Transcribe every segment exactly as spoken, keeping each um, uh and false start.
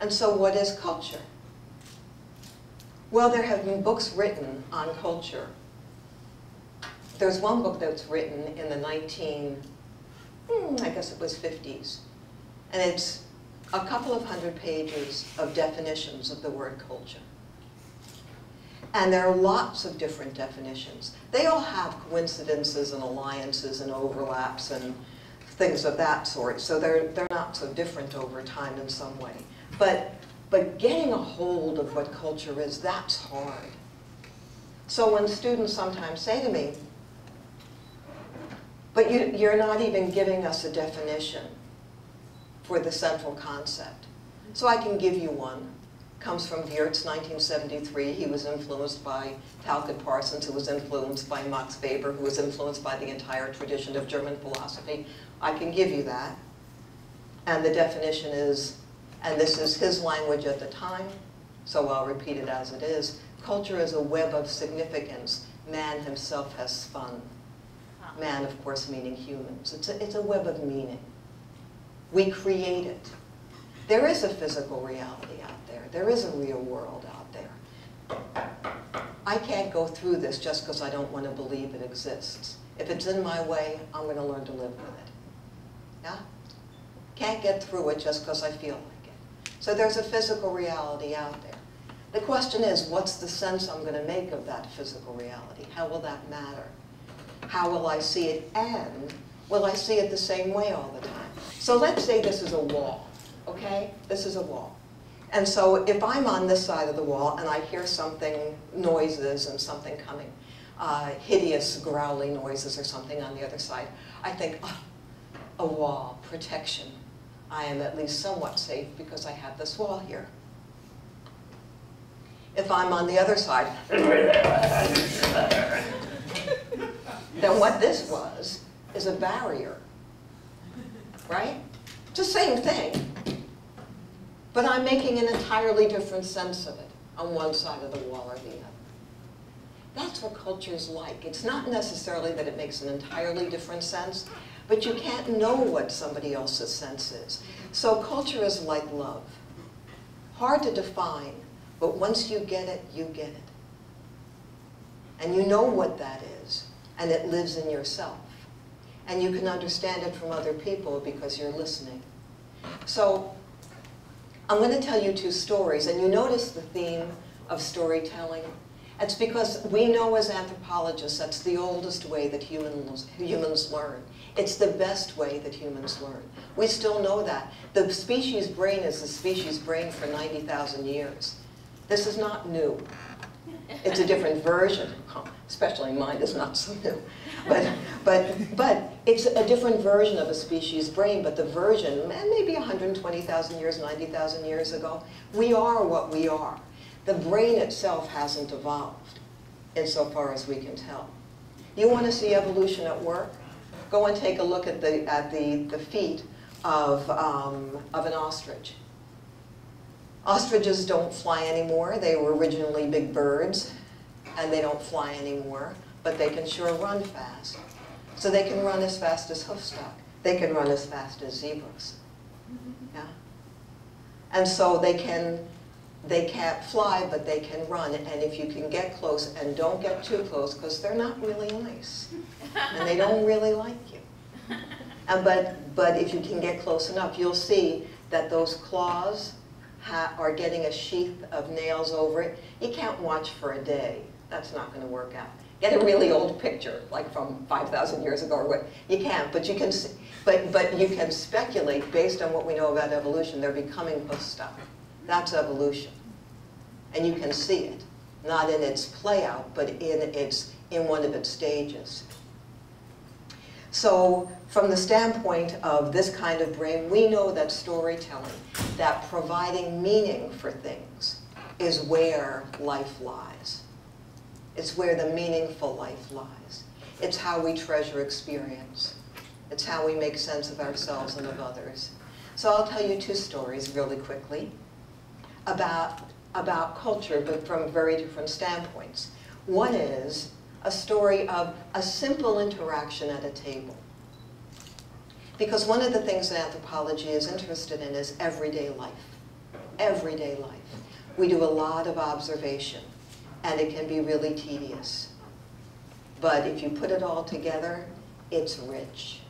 And so what is culture? Well, there have been books written on culture. There's one book that's written in the nineteen, I guess it was fifties, and it's a couple of hundred pages of definitions of the word culture. And there are lots of different definitions. They all have coincidences and alliances and overlaps and things of that sort, so they're, they're not so different over time in some way. But, but getting a hold of what culture is, that's hard. So when students sometimes say to me, but you, you're not even giving us a definition for the central concept. So I can give you one. Comes from Geertz, nineteen seventy-three. He was influenced by Talcott Parsons, who was influenced by Max Weber, who was influenced by the entire tradition of German philosophy. I can give you that. And the definition is, and this is his language at the time, so I'll repeat it as it is, culture is a web of significance man himself has spun. Man, of course, meaning humans. It's a, it's a web of meaning. We create it. There is a physical reality out there. There is a real world out there. I can't go through this just because I don't want to believe it exists. If it's in my way, I'm going to learn to live with it. Yeah? Can't get through it just because I feel like it. So there's a physical reality out there. The question is, what's the sense I'm going to make of that physical reality? How will that matter? How will I see it, and will I see it the same way all the time? So let's say this is a wall, okay? This is a wall. And so if I'm on this side of the wall and I hear something, noises and something coming, uh, hideous growly noises or something on the other side, I think, oh, a wall, protection. I am at least somewhat safe because I have this wall here. If I'm on the other side, then what this was is a barrier, right? It's the same thing, but I'm making an entirely different sense of it on one side of the wall or the other. That's what culture is like. It's not necessarily that it makes an entirely different sense, but you can't know what somebody else's sense is. So culture is like love. Hard to define, but once you get it, you get it. And you know what that is, and it lives in yourself. And you can understand it from other people because you're listening. So I'm going to tell you two stories, and you notice the theme of storytelling. It's because we know as anthropologists that's the oldest way that humans, humans learn. It's the best way that humans learn. We still know that. The species brain is the species brain for ninety thousand years. This is not new. It's a different version, especially mine is not so new. But, but, but it's a different version of a species brain, but the version, and maybe one hundred twenty thousand years, ninety thousand years ago, we are what we are. The brain itself hasn't evolved, insofar as we can tell. You want to see evolution at work? Go and take a look at the, at the, the feet of, um, of an ostrich. Ostriches don't fly anymore. They were originally big birds, and they don't fly anymore, but they can sure run fast. So they can run as fast as hoofstock. They can run as fast as zebras. Yeah? And so they, can, they can't fly, but they can run. And if you can get close, and don't get too close, because they're not really nice, and they don't really like you. And but, but if you can get close enough, you'll see that those claws are getting a sheath of nails over it. You can't watch for a day. That's not going to work out. Get a really old picture, like from five thousand years ago or what. You can't, but you can, but but you can speculate based on what we know about evolution. They're becoming hoofstock. That's evolution, and you can see it, not in its play out, but in its in one of its stages. So from the standpoint of this kind of brain, we know that storytelling, that providing meaning for things, is where life lies. It's where the meaningful life lies. It's how we treasure experience. It's how we make sense of ourselves and of others. So I'll tell you two stories really quickly about, about culture, but from very different standpoints. One is a story of a simple interaction at a table. Because one of the things that anthropology is interested in is everyday life. everyday life. We do a lot of observation, and it can be really tedious. But if you put it all together, it's rich.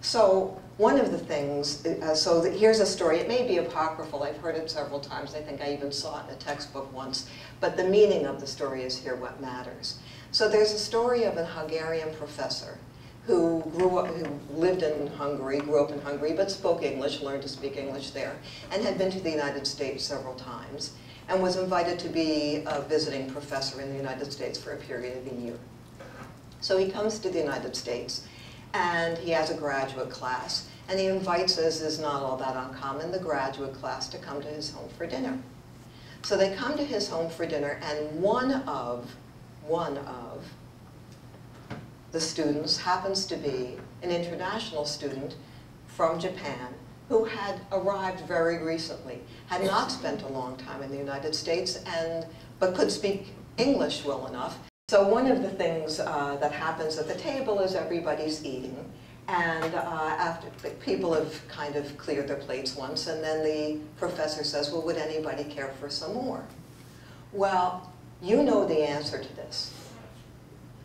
So one of the things, uh, so the, here's a story. It may be apocryphal. I've heard it several times. I think I even saw it in a textbook once. But the meaning of the story is here what matters. So there's a story of a Hungarian professor who grew up, who lived in Hungary, grew up in Hungary, but spoke English, learned to speak English there, and had been to the United States several times, and was invited to be a visiting professor in the United States for a period of a year. So he comes to the United States, and he has a graduate class, and he invites, as is not all that uncommon, the graduate class to come to his home for dinner. So they come to his home for dinner, and one of, one of the students happens to be an international student from Japan who had arrived very recently, had not spent a long time in the United States, and, but could speak English well enough. So one of the things uh, that happens at the table is everybody's eating, and uh, after people have kind of cleared their plates once, and then the professor says, well, would anybody care for some more? Well, you know the answer to this.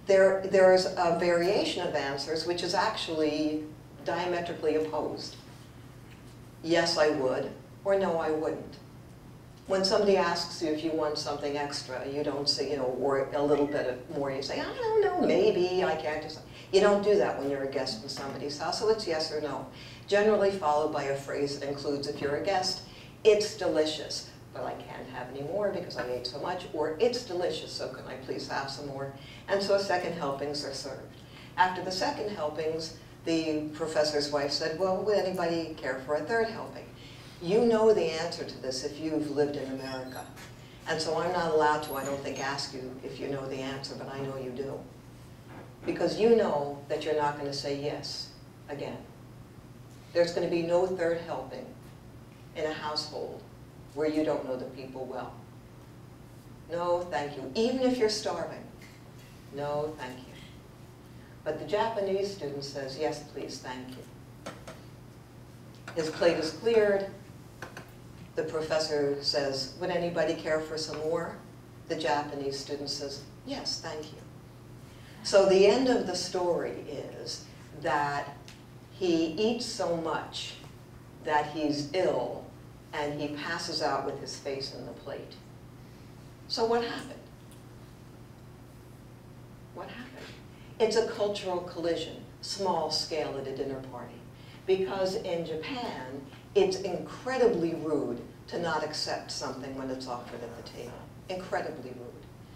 There, there's a variation of answers which is actually diametrically opposed. Yes, I would, or no, I wouldn't. When somebody asks you if you want something extra, you don't say, you know, or a little bit of more, you say, I don't know, maybe, I can't decide. You don't do that when you're a guest in somebody's house, so it's yes or no. Generally followed by a phrase that includes, if you're a guest, it's delicious, but I can't have any more because I ate so much, or it's delicious, so can I please have some more? And so second helpings are served. After the second helpings, the professor's wife said, well, would anybody care for a third helping? You know the answer to this if you've lived in America. And so I'm not allowed to, I don't think, ask you if you know the answer, but I know you do. Because you know that you're not going to say yes again. There's going to be no third helping in a household where you don't know the people well. No, thank you. Even if you're starving. No, thank you. But the Japanese student says, yes, please, thank you. His plate is cleared. The professor says, would anybody care for some more? The Japanese student says, yes, thank you. So the end of the story is that he eats so much that he's ill and he passes out with his face in the plate. So what happened? What happened? It's a cultural collision, small scale at a dinner party. Because in Japan, it's incredibly rude to not accept something when it's offered at the table. Incredibly rude.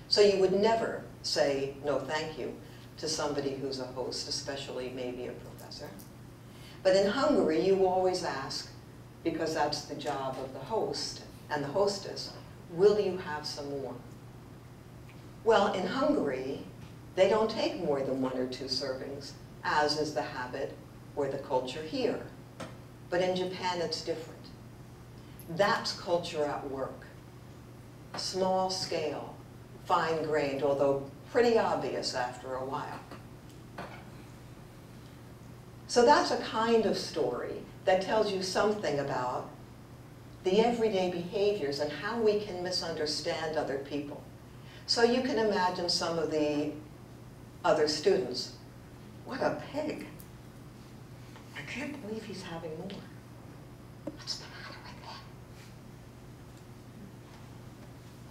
So you would never say, no, thank you, to somebody who's a host, especially maybe a professor. But in Hungary, you always ask, because that's the job of the host and the hostess, will you have some more? Well, in Hungary, they don't take more than one or two servings, as is the habit or the culture here. But in Japan, it's different. That's culture at work. Small scale, fine-grained, although pretty obvious after a while. So that's a kind of story that tells you something about the everyday behaviors and how we can misunderstand other people. So you can imagine some of the other students. What a pig. I can't believe he's having more. What's the matter with him?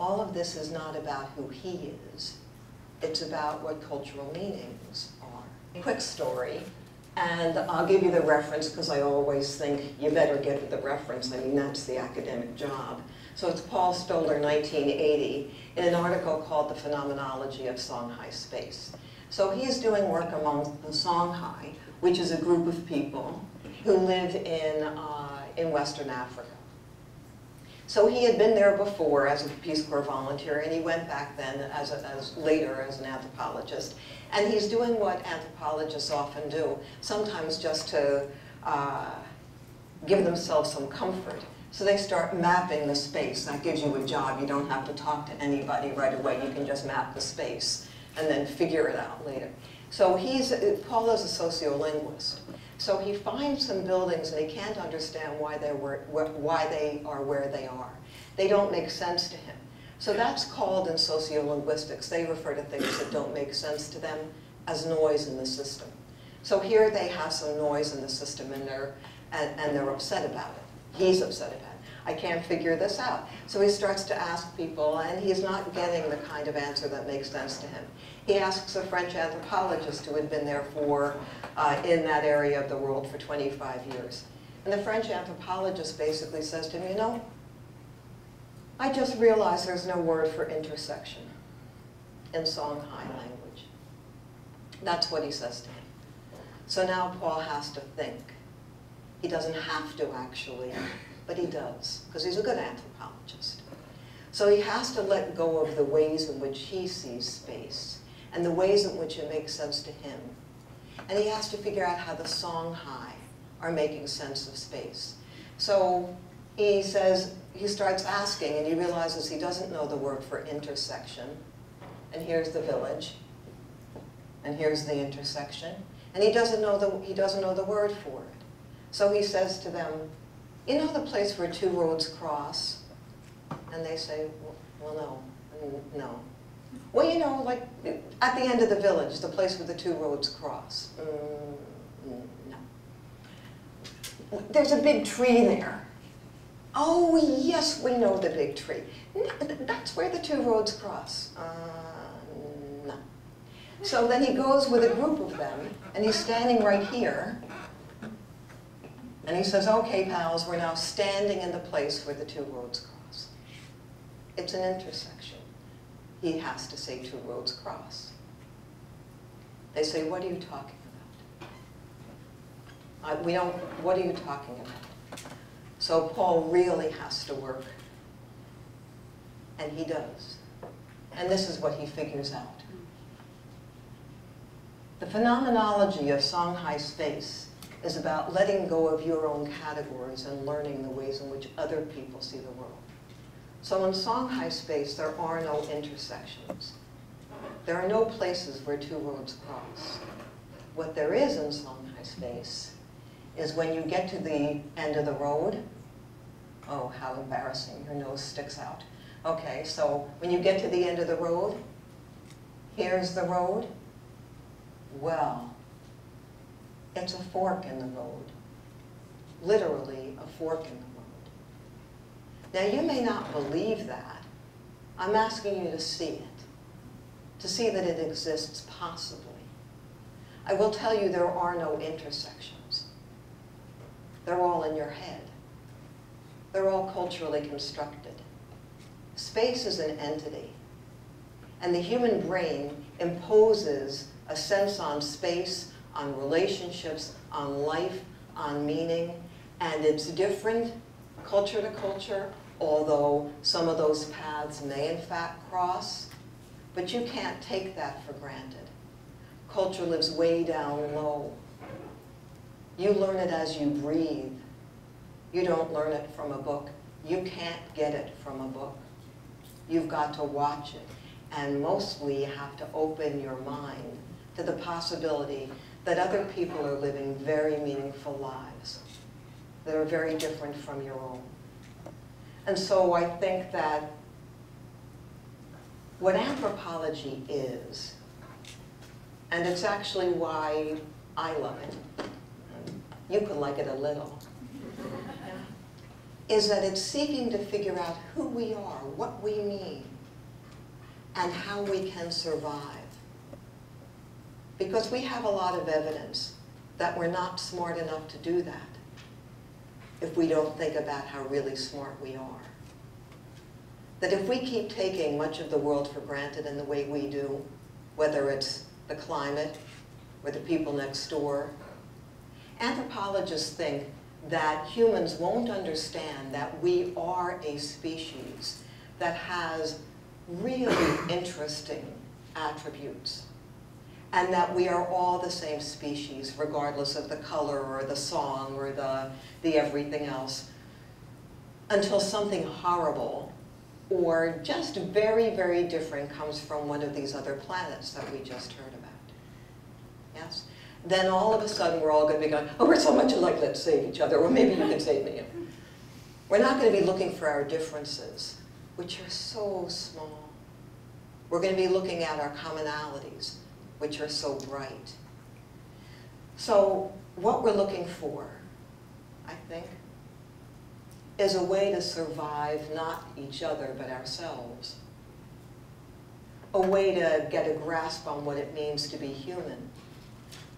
All of this is not about who he is. It's about what cultural meanings are. Quick story, and I'll give you the reference because I always think you better get the reference. I mean, that's the academic job. So it's Paul Stoller, nineteen eighty, in an article called The Phenomenology of Songhai Space. So he's doing work among the Songhai, which is a group of people who live in, uh, in Western Africa. So he had been there before as a Peace Corps volunteer, and he went back then as, a, as later as an anthropologist. And he's doing what anthropologists often do, sometimes just to uh, give themselves some comfort. So they start mapping the space. That gives you a job. You don't have to talk to anybody right away. You can just map the space and then figure it out later. So he's, Paul is a sociolinguist. So he finds some buildings and he can't understand why they were, why they are where they are. They don't make sense to him. So that's called in sociolinguistics, they refer to things that don't make sense to them as noise in the system. So here they have some noise in the system and they're, and, and they're upset about it. He's upset about it. I can't figure this out. So he starts to ask people, and he's not getting the kind of answer that makes sense to him. He asks a French anthropologist who had been there for, uh, in that area of the world for twenty-five years. And the French anthropologist basically says to him, you know, I just realized there's no word for intersection in Songhai language. That's what he says to him. So now Paul has to think. He doesn't have to, actually. But he does, because he's a good anthropologist. So he has to let go of the ways in which he sees space and the ways in which it makes sense to him. And he has to figure out how the Songhai are making sense of space. So he says, he starts asking, and he realizes he doesn't know the word for intersection. And here's the village, and here's the intersection. And he doesn't know the, he doesn't know the word for it. So he says to them, you know the place where two roads cross? And they say, well, no, and no. Well, you know, like at the end of the village, the place where the two roads cross. Mm, no. There's a big tree there. Oh, yes, we know the big tree. No, that's where the two roads cross. Uh, no. So then he goes with a group of them, and he's standing right here. And he says, okay, pals, we're now standing in the place where the two roads cross. It's an intersection. He has to say two roads cross. They say, what are you talking about? Uh, we don't, what are you talking about? So Paul really has to work. And he does. And this is what he figures out. The phenomenology of Songhai space is about letting go of your own categories and learning the ways in which other people see the world. So in Songhai space, there are no intersections. There are no places where two roads cross. What there is in Songhai space is when you get to the end of the road, oh, how embarrassing, your nose sticks out. Okay, so when you get to the end of the road, here's the road, well, it's a fork in the road, literally a fork in the road. Now, you may not believe that. I'm asking you to see it, to see that it exists possibly. I will tell you there are no intersections. They're all in your head. They're all culturally constructed. Space is an entity, and the human brain imposes a sense on space, on relationships, on life, on meaning, and it's different culture to culture, although some of those paths may in fact cross, but you can't take that for granted. Culture lives way down low. You learn it as you breathe. You don't learn it from a book. You can't get it from a book. You've got to watch it, and mostly you have to open your mind to the possibility that other people are living very meaningful lives that are very different from your own. And so I think that what anthropology is, and it's actually why I love it, you could like it a little, is that it's seeking to figure out who we are, what we mean, and how we can survive. Because we have a lot of evidence that we're not smart enough to do that if we don't think about how really smart we are. That if we keep taking much of the world for granted in the way we do, whether it's the climate or the people next door, anthropologists think that humans won't understand that we are a species that has really interesting attributes, and that we are all the same species, regardless of the color or the song or the, the everything else, until something horrible or just very, very different comes from one of these other planets that we just heard about. yes? Then all of a sudden we're all going to be going, oh, we're so much alike, let's save each other, or maybe you can save me. We're not going to be looking for our differences, which are so small. We're going to be looking at our commonalities, which are so bright. So what we're looking for, I think, is a way to survive not each other, but ourselves. A way to get a grasp on what it means to be human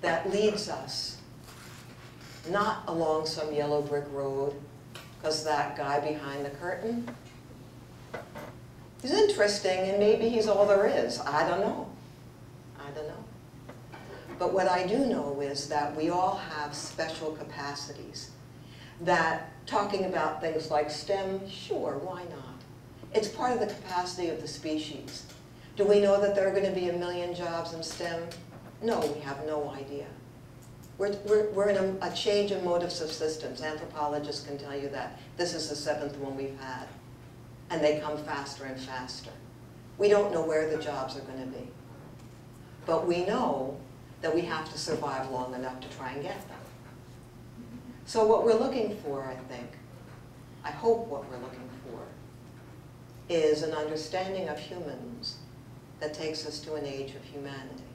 that leads us not along some yellow brick road because that guy behind the curtain is interesting and maybe he's all there is. I don't know. I don't know. But what I do know is that we all have special capacities that talking about things like STEM, sure, why not? It's part of the capacity of the species. Do we know that there are going to be a million jobs in STEM? No, we have no idea. We're, we're, we're in a, a change in motives of systems. Anthropologists can tell you that. This is the seventh one we've had. And they come faster and faster. We don't know where the jobs are going to be. But we know that we have to survive long enough to try and get them. So what we're looking for, I think, I hope what we're looking for, is an understanding of humans that takes us to an age of humanity.